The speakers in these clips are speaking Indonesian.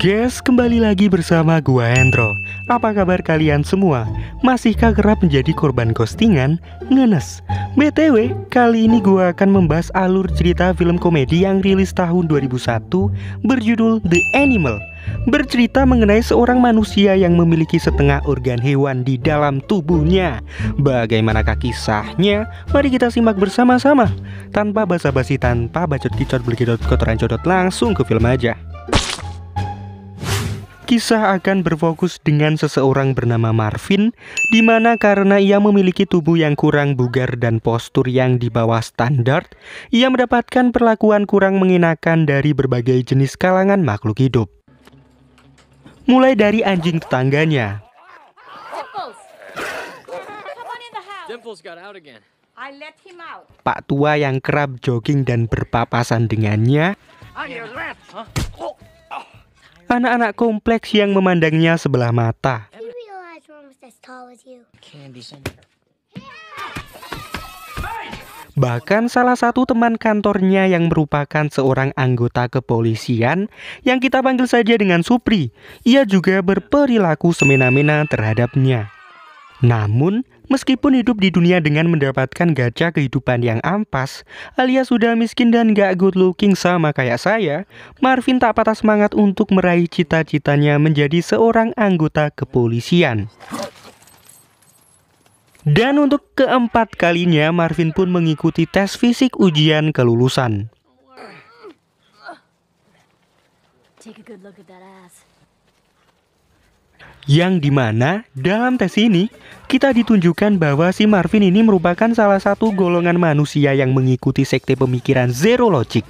guys, kembali lagi bersama gua Endro. Apa kabar kalian semua? Masihkah kerap menjadi korban ghostingan? Ngenes. BTW, kali ini gua akan membahas alur cerita film komedi yang rilis tahun 2001 berjudul The Animal. Bercerita mengenai seorang manusia yang memiliki setengah organ hewan di dalam tubuhnya. Bagaimanakah kisahnya? Mari kita simak bersama-sama. Tanpa basa-basi, tanpa bacot kicot berkidot kotoran codot, langsung ke film aja. Kisah akan berfokus dengan seseorang bernama Marvin, di mana karena ia memiliki tubuh yang kurang bugar dan postur yang di bawah standar, ia mendapatkan perlakuan kurang mengenakan dari berbagai jenis kalangan makhluk hidup. Mulai dari anjing tetangganya. Pak tua yang kerap jogging dan berpapasan dengannya. Anak-anak kompleks yang memandangnya sebelah mata. Bahkan salah satu teman kantornya yang merupakan seorang anggota kepolisian yang kita panggil saja dengan Supri, ia juga berperilaku semena-mena terhadapnya. Namun, meskipun hidup di dunia dengan mendapatkan gacha kehidupan yang ampas, alias sudah miskin dan gak good looking sama kayak saya, Marvin tak patah semangat untuk meraih cita-citanya menjadi seorang anggota kepolisian. Dan untuk keempat kalinya, Marvin pun mengikuti tes fisik ujian kelulusan. Yang dimana dalam tes ini, kita ditunjukkan bahwa si Marvin ini merupakan salah satu golongan manusia yang mengikuti sekte pemikiran zero logic.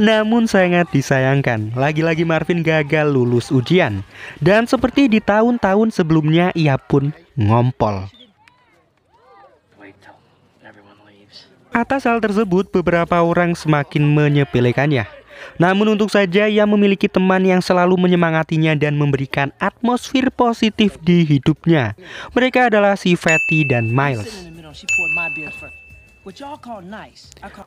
Namun sangat disayangkan, lagi-lagi Marvin gagal lulus ujian. Dan seperti di tahun-tahun sebelumnya, ia pun ngompol. Atas hal tersebut, beberapa orang semakin menyepelekannya. Namun untung saja ia memiliki teman yang selalu menyemangatinya dan memberikan atmosfer positif di hidupnya. Mereka adalah si Fati dan Miles.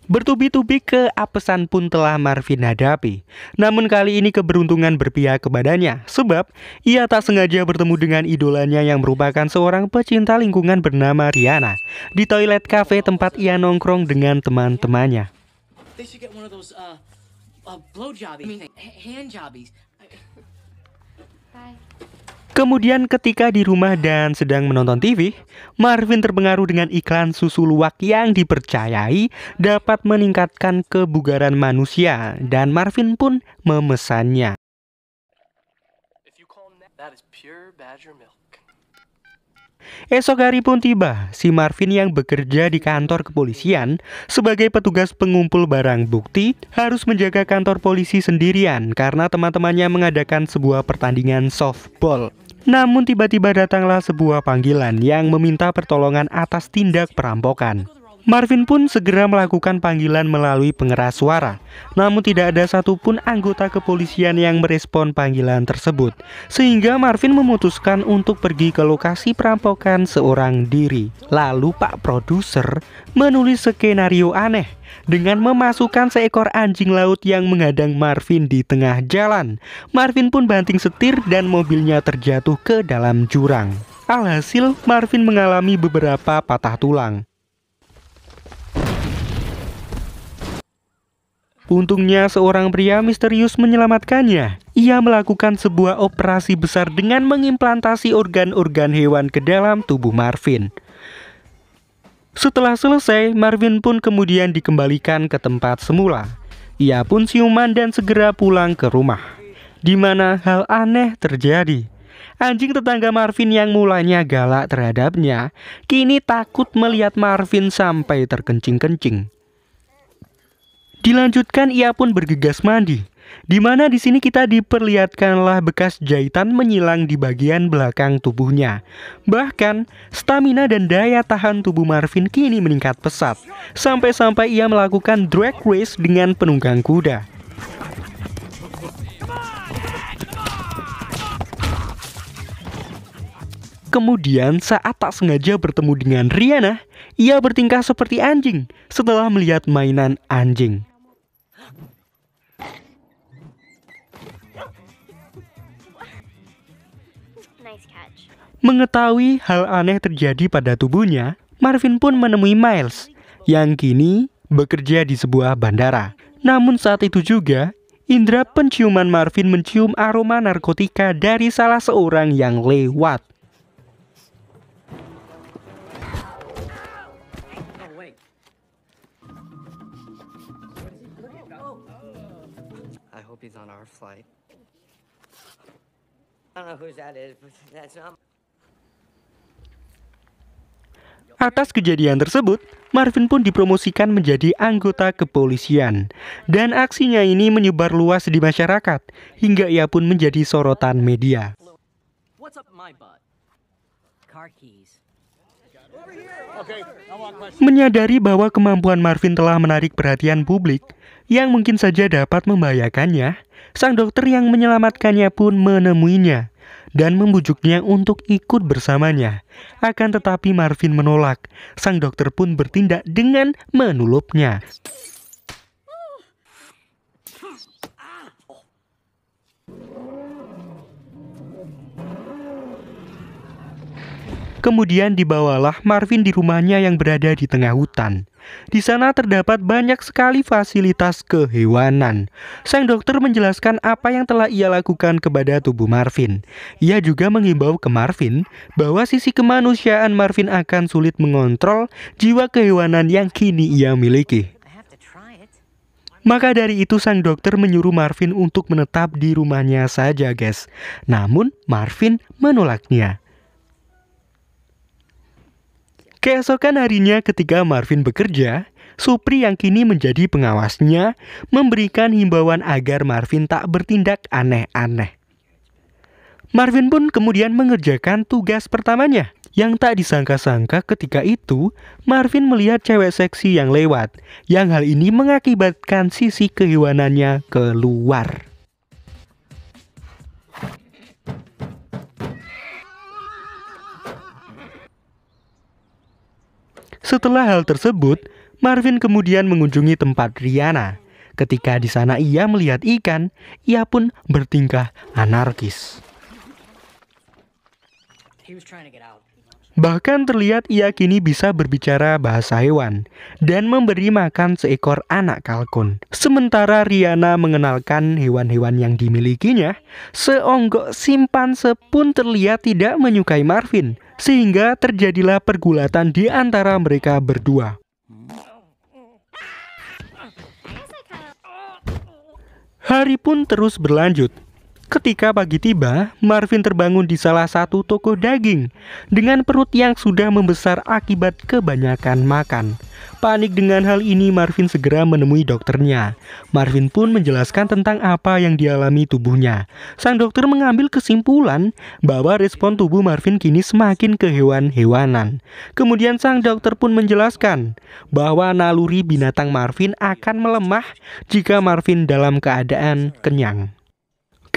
Bertubi-tubi keapesan pun telah Marvin hadapi. Namun kali ini keberuntungan berpihak kepadanya, sebab ia tak sengaja bertemu dengan idolanya yang merupakan seorang pecinta lingkungan bernama Rihanna di toilet cafe tempat ia nongkrong dengan teman-temannya. Kemudian ketika di rumah dan sedang menonton TV, Marvin terpengaruh dengan iklan susu luwak yang dipercayai dapat meningkatkan kebugaran manusia, dan Marvin pun memesannya. Esok hari pun tiba, si Marvin yang bekerja di kantor kepolisian sebagai petugas pengumpul barang bukti harus menjaga kantor polisi sendirian karena teman-temannya mengadakan sebuah pertandingan softball. Namun tiba-tiba datanglah sebuah panggilan yang meminta pertolongan atas tindak perampokan. Marvin pun segera melakukan panggilan melalui pengeras suara. Namun tidak ada satupun anggota kepolisian yang merespon panggilan tersebut, sehingga Marvin memutuskan untuk pergi ke lokasi perampokan seorang diri. Lalu Pak Produser menulis skenario aneh dengan memasukkan seekor anjing laut yang menghadang Marvin di tengah jalan. Marvin pun banting setir dan mobilnya terjatuh ke dalam jurang. Alhasil Marvin mengalami beberapa patah tulang. Untungnya seorang pria misterius menyelamatkannya. Ia melakukan sebuah operasi besar dengan mengimplantasi organ-organ hewan ke dalam tubuh Marvin. Setelah selesai, Marvin pun kemudian dikembalikan ke tempat semula. Ia pun siuman dan segera pulang ke rumah, di mana hal aneh terjadi. Anjing tetangga Marvin yang mulanya galak terhadapnya, kini takut melihat Marvin sampai terkencing-kencing. Dilanjutkan ia pun bergegas mandi, di mana di sini kita diperlihatkanlah bekas jahitan menyilang di bagian belakang tubuhnya. Bahkan stamina dan daya tahan tubuh Marvin kini meningkat pesat, sampai-sampai ia melakukan drag race dengan penunggang kuda. Kemudian saat tak sengaja bertemu dengan Rihanna, ia bertingkah seperti anjing setelah melihat mainan anjing. Mengetahui hal aneh terjadi pada tubuhnya, Marvin pun menemui Miles yang kini bekerja di sebuah bandara. Namun saat itu juga, indera penciuman Marvin mencium aroma narkotika dari salah seorang yang lewat. Atas kejadian tersebut, Marvin pun dipromosikan menjadi anggota kepolisian, dan aksinya ini menyebar luas di masyarakat hingga ia pun menjadi sorotan media. Menyadari bahwa kemampuan Marvin telah menarik perhatian publik yang mungkin saja dapat membahayakannya, sang dokter yang menyelamatkannya pun menemuinya dan membujuknya untuk ikut bersamanya. Akan tetapi Marvin menolak. Sang dokter pun bertindak dengan menulupnya. Kemudian dibawalah Marvin di rumahnya yang berada di tengah hutan. Di sana terdapat banyak sekali fasilitas kehewanan. Sang dokter menjelaskan apa yang telah ia lakukan kepada tubuh Marvin. Ia juga menghimbau ke Marvin bahwa sisi kemanusiaan Marvin akan sulit mengontrol jiwa kehewanan yang kini ia miliki. Maka dari itu sang dokter menyuruh Marvin untuk menetap di rumahnya saja, guys. Namun Marvin menolaknya. Keesokan harinya ketika Marvin bekerja, Supri yang kini menjadi pengawasnya memberikan himbauan agar Marvin tak bertindak aneh-aneh. Marvin pun kemudian mengerjakan tugas pertamanya. Yang tak disangka-sangka ketika itu, Marvin melihat cewek seksi yang lewat, yang hal ini mengakibatkan sisi kehewanannya keluar. Setelah hal tersebut, Marvin kemudian mengunjungi tempat Rihanna. Ketika di sana ia melihat ikan, ia pun bertingkah anarkis. Bahkan terlihat ia kini bisa berbicara bahasa hewan dan memberi makan seekor anak kalkun. Sementara Rihanna mengenalkan hewan-hewan yang dimilikinya, seonggok simpanse pun terlihat tidak menyukai Marvin. Sehingga terjadilah pergulatan di antara mereka berdua. Hari pun terus berlanjut. Ketika pagi tiba, Marvin terbangun di salah satu toko daging dengan perut yang sudah membesar akibat kebanyakan makan. Panik dengan hal ini, Marvin segera menemui dokternya. Marvin pun menjelaskan tentang apa yang dialami tubuhnya. Sang dokter mengambil kesimpulan bahwa respon tubuh Marvin kini semakin kehewan-hewanan. Kemudian sang dokter pun menjelaskan bahwa naluri binatang Marvin akan melemah jika Marvin dalam keadaan kenyang.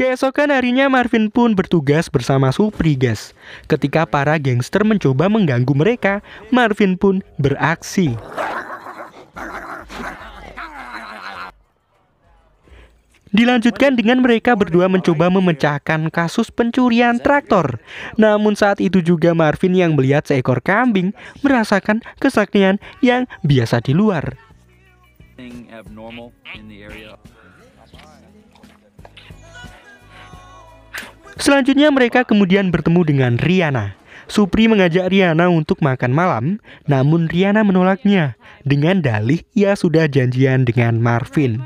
Keesokan harinya Marvin pun bertugas bersama Supri, guys. Ketika para gangster mencoba mengganggu mereka, Marvin pun beraksi. Dilanjutkan dengan mereka berdua mencoba memecahkan kasus pencurian traktor. Namun saat itu juga Marvin yang melihat seekor kambing merasakan kesaktian yang biasa di luar. Selanjutnya mereka kemudian bertemu dengan Rihanna. Supri mengajak Rihanna untuk makan malam, namun Rihanna menolaknya dengan dalih ia sudah janjian dengan Marvin.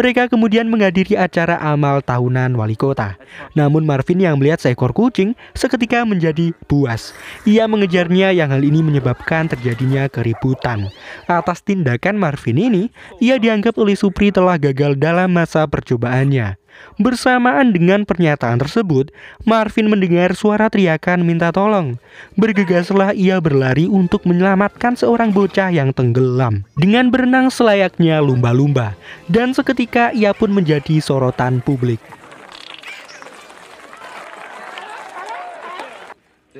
Mereka kemudian menghadiri acara amal tahunan wali kota. Namun Marvin yang melihat seekor kucing seketika menjadi buas. Ia mengejarnya yang hal ini menyebabkan terjadinya keributan. Atas tindakan Marvin ini, ia dianggap oleh Supri telah gagal dalam masa percobaannya. Bersamaan dengan pernyataan tersebut, Marvin mendengar suara teriakan minta tolong. Bergegaslah ia berlari untuk menyelamatkan seorang bocah yang tenggelam dengan berenang selayaknya lumba-lumba. Dan seketika ia pun menjadi sorotan publik.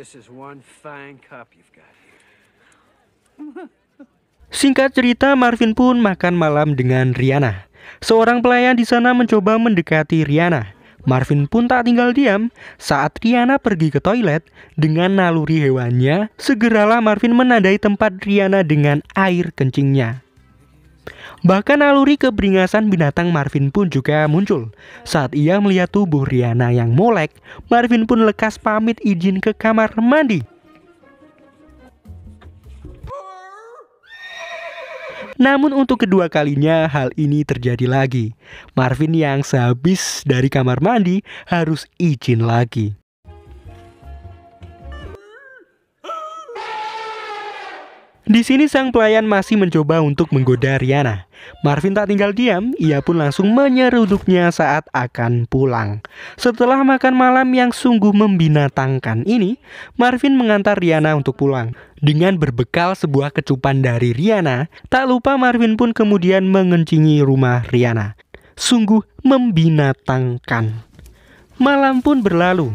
This is one fine cup you've got here. Singkat cerita, Marvin pun makan malam dengan Rihanna. Seorang pelayan di sana mencoba mendekati Rihanna. Marvin pun tak tinggal diam. Saat Rihanna pergi ke toilet dengan naluri hewannya, segeralah Marvin menandai tempat Rihanna dengan air kencingnya. Bahkan naluri keberingasan binatang Marvin pun juga muncul. Saat ia melihat tubuh Rihanna yang molek, Marvin pun lekas pamit izin ke kamar mandi. Namun untuk kedua kalinya hal ini terjadi lagi. Marvin yang sehabis dari kamar mandi harus izin lagi. Di sini sang pelayan masih mencoba untuk menggoda Rihanna. Marvin tak tinggal diam, ia pun langsung menyeruduknya saat akan pulang. Setelah makan malam yang sungguh membinatangkan ini, Marvin mengantar Rihanna untuk pulang. Dengan berbekal sebuah kecupan dari Rihanna, tak lupa Marvin pun kemudian mengencingi rumah Rihanna. Sungguh membinatangkan. Malam pun berlalu.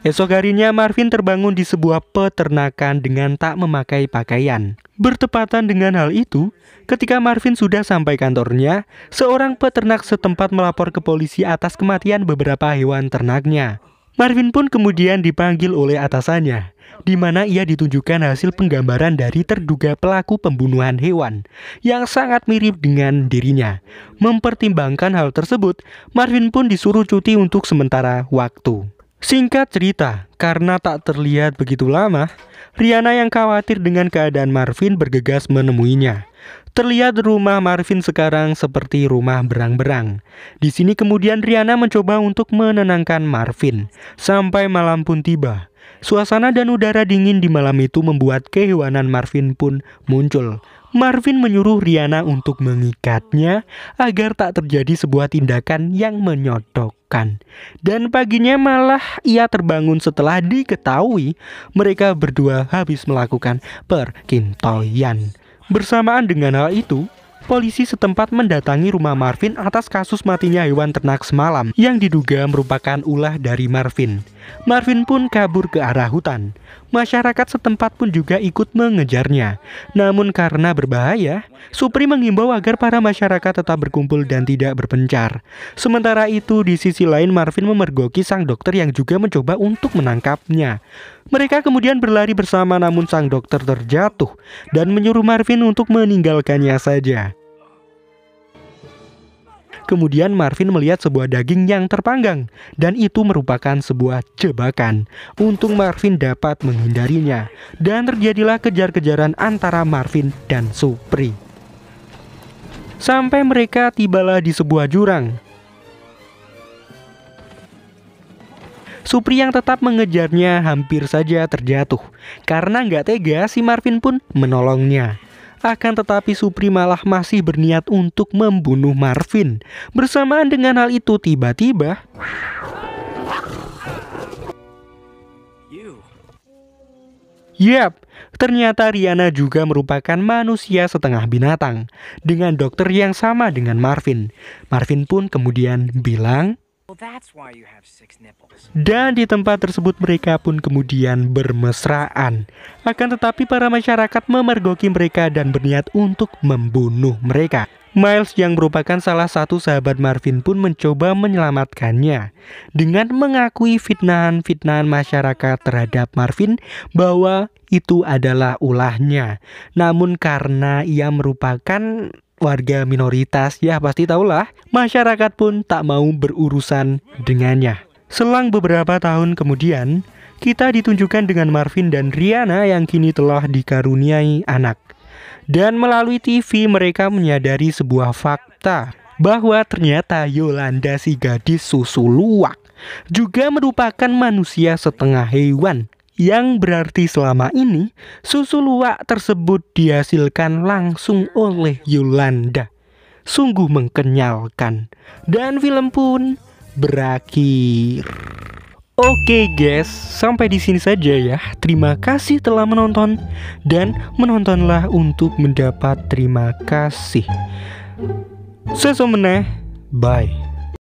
Esok harinya Marvin terbangun di sebuah peternakan dengan tak memakai pakaian. Bertepatan dengan hal itu, ketika Marvin sudah sampai kantornya, seorang peternak setempat melapor ke polisi atas kematian beberapa hewan ternaknya. Marvin pun kemudian dipanggil oleh atasannya, di mana ia ditunjukkan hasil penggambaran dari terduga pelaku pembunuhan hewan yang sangat mirip dengan dirinya. Mempertimbangkan hal tersebut, Marvin pun disuruh cuti untuk sementara waktu. Singkat cerita, karena tak terlihat begitu lama, Rihanna yang khawatir dengan keadaan Marvin bergegas menemuinya. Terlihat rumah Marvin sekarang seperti rumah berang-berang. Di sini kemudian Rihanna mencoba untuk menenangkan Marvin. Sampai malam pun tiba. Suasana dan udara dingin di malam itu membuat kehewanan Marvin pun muncul. Marvin menyuruh Rihanna untuk mengikatnya agar tak terjadi sebuah tindakan yang menyodokkan. Dan paginya malah ia terbangun setelah diketahui mereka berdua habis melakukan perkintoyan. Bersamaan dengan hal itu, polisi setempat mendatangi rumah Marvin atas kasus matinya hewan ternak semalam yang diduga merupakan ulah dari Marvin. Marvin pun kabur ke arah hutan. Masyarakat setempat pun juga ikut mengejarnya. Namun karena berbahaya, Supri menghimbau agar para masyarakat tetap berkumpul dan tidak berpencar. Sementara itu, di sisi lain Marvin memergoki sang dokter yang juga mencoba untuk menangkapnya. Mereka kemudian berlari bersama, namun sang dokter terjatuh dan menyuruh Marvin untuk meninggalkannya saja. Kemudian Marvin melihat sebuah daging yang terpanggang dan itu merupakan sebuah jebakan. Untung Marvin dapat menghindarinya dan terjadilah kejar-kejaran antara Marvin dan Supri. Sampai mereka tibalah di sebuah jurang. Supri yang tetap mengejarnya hampir saja terjatuh. Karena nggak tega, si Marvin pun menolongnya. Akan tetapi Supri malah masih berniat untuk membunuh Marvin. Bersamaan dengan hal itu tiba-tiba ternyata Rihanna juga merupakan manusia setengah binatang dengan dokter yang sama dengan Marvin. Marvin pun kemudian bilang, dan di tempat tersebut mereka pun kemudian bermesraan. Akan tetapi para masyarakat memergoki mereka dan berniat untuk membunuh mereka. Miles yang merupakan salah satu sahabat Marvin pun mencoba menyelamatkannya dengan mengakui fitnahan-fitnahan masyarakat terhadap Marvin bahwa itu adalah ulahnya. Namun karena ia merupakan warga minoritas, ya pasti tahulah, masyarakat pun tak mau berurusan dengannya. Selang beberapa tahun kemudian, kita ditunjukkan dengan Marvin dan Rihanna yang kini telah dikaruniai anak. Dan melalui TV mereka menyadari sebuah fakta, bahwa ternyata Yolanda si gadis susu luwak juga merupakan manusia setengah hewan. Yang berarti selama ini susu luwak tersebut dihasilkan langsung oleh Yolanda. Sungguh mengkenyalkan. Dan film pun berakhir. Oke guys, sampai di sini saja ya. Terima kasih telah menonton. Dan menontonlah untuk mendapat terima kasih. Sesamanya, bye.